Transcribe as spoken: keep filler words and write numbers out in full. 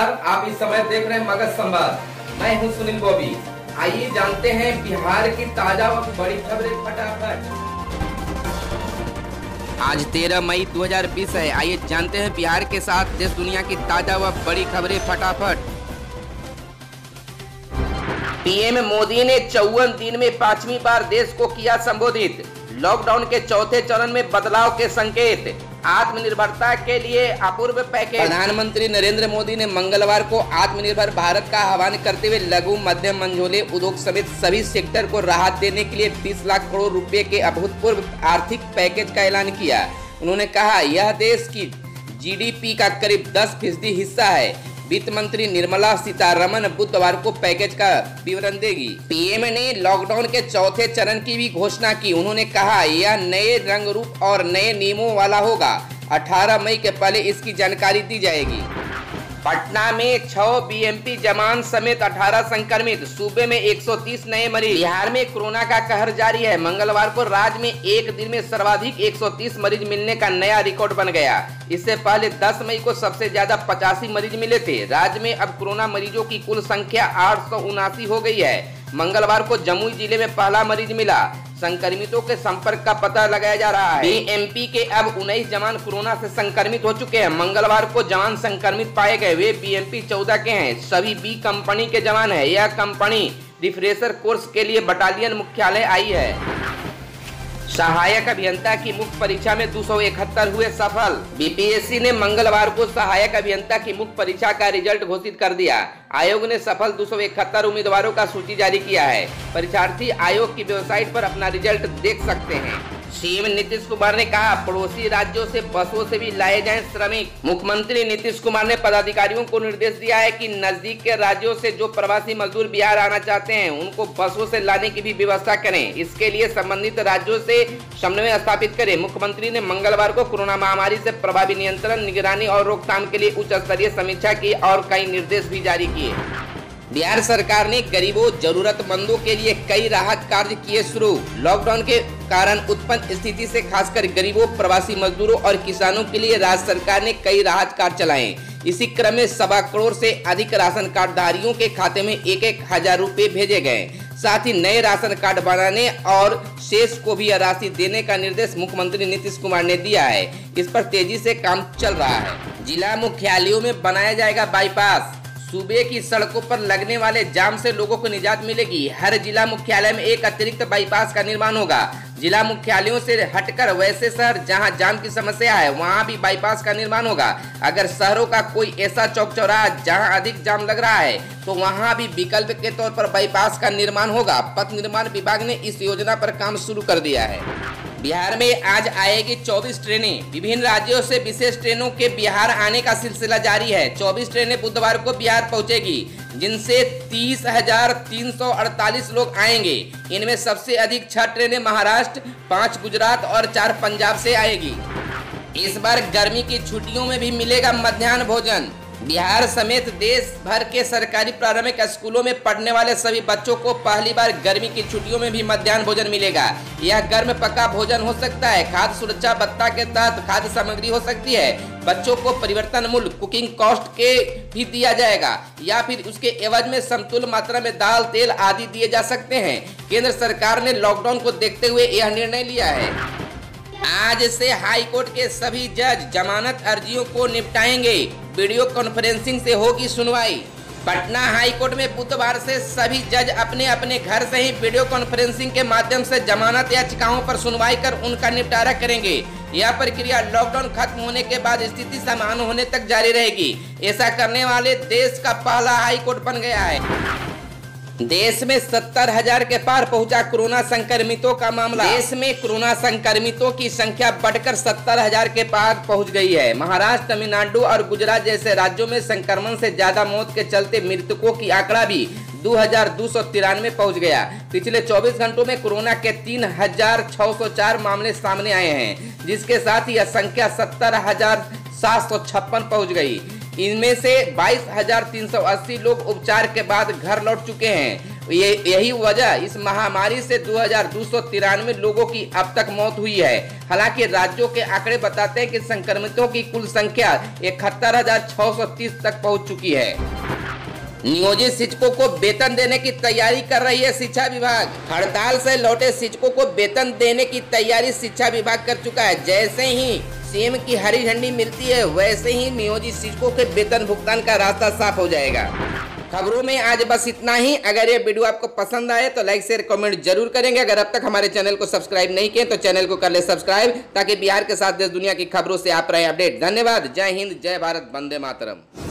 नमस्कार, आप इस समय देख रहे हैं मगध संवाद। मैं हूं सुनील बॉबी। आइए जानते हैं बिहार की ताजा व बड़ी खबरें फटाफट। आज तेरह मई दो हजार बीस है। आइए जानते हैं बिहार के साथ देश दुनिया की ताजा व बड़ी खबरें फटाफट। पीएम मोदी ने चौवन दिन में पांचवी बार देश को किया संबोधित। लॉकडाउन के चौथे चरण में बदलाव के संकेत, आत्मनिर्भरता के लिए अपूर्व पैकेज। प्रधानमंत्री नरेंद्र मोदी ने मंगलवार को आत्मनिर्भर भारत का आह्वान करते हुए लघु मध्यम मंझोले उद्योग समेत सभी सेक्टर को राहत देने के लिए बीस लाख करोड़ रुपए के अभूतपूर्व आर्थिक पैकेज का ऐलान किया। उन्होंने कहा, यह देश की जीडीपी का करीब दस फीसदी हिस्सा है। वित्त मंत्री निर्मला सीतारमन बुधवार को पैकेज का विवरण देगी। पीएम ने लॉकडाउन के चौथे चरण की भी घोषणा की। उन्होंने कहा, यह नए रंग रूप और नए नियमों वाला होगा। अठारह मई के पहले इसकी जानकारी दी जाएगी। पटना में छह बीएमपी जवान समेत अठारह संक्रमित, सूबे में एक सौ तीस नए मरीज। बिहार में कोरोना का कहर जारी है। मंगलवार को राज्य में एक दिन में सर्वाधिक एक सौ तीस मरीज मिलने का नया रिकॉर्ड बन गया। इससे पहले दस मई को सबसे ज्यादा पचासी मरीज मिले थे। राज्य में अब कोरोना मरीजों की कुल संख्या आठ सौ उनासी हो गई है। मंगलवार को जमुई जिले में पहला मरीज मिला। संक्रमितों के संपर्क का पता लगाया जा रहा है। बीएमपी के अब उन्नीस जवान कोरोना से संक्रमित हो चुके हैं। मंगलवार को जवान संक्रमित पाए गए, वे बीएमपी चौदह के हैं। सभी बी कंपनी के जवान हैं। यह कंपनी रिफ्रेशर कोर्स के लिए बटालियन मुख्यालय आई है। सहायक अभियंता की मुख्य परीक्षा में दो सौ इकहत्तर हुए सफल। बीपीएससी ने मंगलवार को सहायक अभियंता की मुख्य परीक्षा का रिजल्ट घोषित कर दिया। आयोग ने सफल दो सौ इकहत्तर उम्मीदवारों का सूची जारी किया है। परीक्षार्थी आयोग की वेबसाइट पर अपना रिजल्ट देख सकते हैं। सीएम नीतीश कुमार ने कहा, पड़ोसी राज्यों से बसों से भी लाए जाएं श्रमिक। मुख्यमंत्री नीतीश कुमार ने पदाधिकारियों को निर्देश दिया है कि नजदीक के राज्यों से जो प्रवासी मजदूर बिहार आना चाहते हैं, उनको बसों से लाने की भी व्यवस्था करें। इसके लिए संबंधित राज्यों से समन्वय स्थापित करें। मुख्यमंत्री ने मंगलवार को कोरोना महामारी से प्रभावी नियंत्रण, निगरानी और रोकथाम के लिए उच्च स्तरीय समीक्षा की और कई निर्देश भी जारी किए। बिहार सरकार ने गरीबों, जरूरतमंदों के लिए कई राहत कार्य किए शुरू। लॉकडाउन के कारण उत्पन्न स्थिति से खासकर गरीबों, प्रवासी मजदूरों और किसानों के लिए राज्य सरकार ने कई राहत कार्य चलाए। इसी क्रम में सवा करोड़ से अधिक राशन कार्ड धारियों के खाते में एक एक हजार रुपए भेजे गए। साथ ही नए राशन कार्ड बनाने और शेष को भी राशि देने का निर्देश मुख्यमंत्री नीतीश कुमार ने दिया है। इस पर तेजी से काम चल रहा है। जिला मुख्यालयों में बनाया जाएगा बाईपास। सूबे की सड़कों पर लगने वाले जाम से लोगों को निजात मिलेगी। हर जिला मुख्यालय में एक अतिरिक्त बाईपास का निर्माण होगा। जिला मुख्यालयों से हटकर वैसे शहर जहां जाम की समस्या है, वहां भी बाईपास का निर्माण होगा। अगर शहरों का कोई ऐसा चौक चौराहा जहां अधिक जाम लग रहा है, तो वहां भी विकल्प के तौर पर बाईपास का निर्माण होगा। पथ निर्माण विभाग ने इस योजना पर काम शुरू कर दिया है। बिहार में आज आएगी चौबीस ट्रेनें। विभिन्न राज्यों से विशेष ट्रेनों के बिहार आने का सिलसिला जारी है। चौबीस ट्रेनें बुधवार को बिहार पहुंचेगी, जिनसे तीस हजार तीन सौ अड़तालीस लोग आएंगे। इनमें सबसे अधिक छह ट्रेनें महाराष्ट्र, पांच गुजरात और चार पंजाब से आएगी। इस बार गर्मी की छुट्टियों में भी मिलेगा मध्याह्न भोजन। बिहार समेत देश भर के सरकारी प्रारंभिक स्कूलों में पढ़ने वाले सभी बच्चों को पहली बार गर्मी की छुट्टियों में भी मध्याह्न भोजन मिलेगा। यह गर्म पका भोजन हो सकता है। खाद्य सुरक्षा भत्ता के तहत खाद्य सामग्री हो सकती है। बच्चों को परिवर्तन मूल्य कुकिंग कॉस्ट के भी दिया जाएगा, या फिर उसके एवज में समतुल्य मात्रा में दाल, तेल आदि दिए जा सकते हैं। केंद्र सरकार ने लॉकडाउन को देखते हुए यह निर्णय लिया है। आज से हाईकोर्ट के सभी जज जमानत अर्जियों को निपटाएंगे। वीडियो कॉन्फ्रेंसिंग से होगी सुनवाई। पटना हाईकोर्ट में बुधवार से सभी जज अपने अपने घर से ही वीडियो कॉन्फ्रेंसिंग के माध्यम से जमानत याचिकाओं पर सुनवाई कर उनका निपटारा करेंगे। यह प्रक्रिया लॉकडाउन खत्म होने के बाद स्थिति सामान्य होने तक जारी रहेगी। ऐसा करने वाले देश का पहला हाईकोर्ट बन गया है। देश में सत्तर हजार के पार पहुंचा कोरोना संक्रमितों का मामला। देश में कोरोना संक्रमितों की संख्या बढ़कर सत्तर हजार के पार पहुंच गई है। महाराष्ट्र, तमिलनाडु और गुजरात जैसे राज्यों में संक्रमण से ज्यादा मौत के चलते मृतकों की आंकड़ा भी दो हजार दो सौ तिरानवे पहुँच गया। पिछले चौबीस घंटों में कोरोना के तीन हजार छह सौ चार मामले सामने आए हैं, जिसके साथ यह संख्या सत्तर हजार सात सौ छप्पन पहुँच गई। इनमें से बाईस हजार तीन सौ अस्सी लोग उपचार के बाद घर लौट चुके हैं। ये यही वजह इस महामारी से दो हजार दो सौ तिरानवे लोगों की अब तक मौत हुई है। हालांकि राज्यों के आंकड़े बताते हैं कि संक्रमितों की कुल संख्या इकहत्तर हजार छह सौ तीस तक पहुंच चुकी है। नियोजित शिक्षकों को वेतन देने की तैयारी कर रही है शिक्षा विभाग। हड़ताल से लौटे शिक्षकों को वेतन देने की तैयारी शिक्षा विभाग कर चुका है। जैसे ही सीएम की हरी झंडी मिलती है वैसे ही नियोजित शिक्षकों के वेतन भुगतान का रास्ता साफ हो जाएगा। खबरों में आज बस इतना ही। अगर ये वीडियो आपको पसंद आए तो लाइक शेयर कमेंट जरूर करेंगे। अगर अब तक हमारे चैनल को सब्सक्राइब नहीं किए तो चैनल को कर ले सब्सक्राइब, ताकि बिहार के साथ देश दुनिया की खबरों से आप रहे अपडेट। धन्यवाद। जय हिंद, जय भारत, वंदे मातरम।